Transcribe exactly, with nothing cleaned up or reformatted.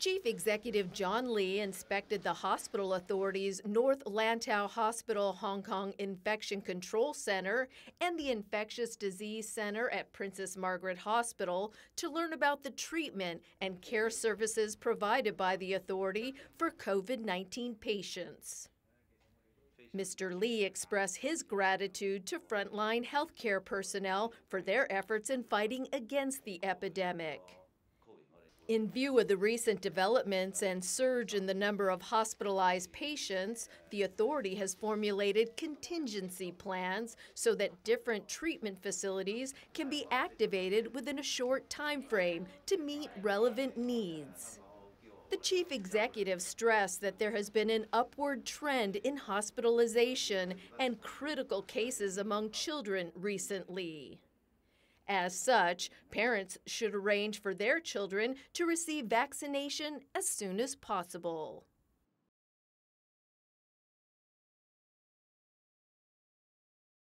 Chief Executive John Lee inspected the hospital authorities' North Lantau Hospital Hong Kong Infection Control Centre and the Infectious Disease Centre at Princess Margaret Hospital to learn about the treatment and care services provided by the authority for COVID nineteen patients. Mister Lee expressed his gratitude to frontline healthcare personnel for their efforts in fighting against the epidemic. In view of the recent developments and surge in the number of hospitalized patients, the authority has formulated contingency plans so that different treatment facilities can be activated within a short time frame to meet relevant needs. The chief executive stressed that there has been an upward trend in hospitalization and critical cases among children recently. As such, parents should arrange for their children to receive vaccination as soon as possible.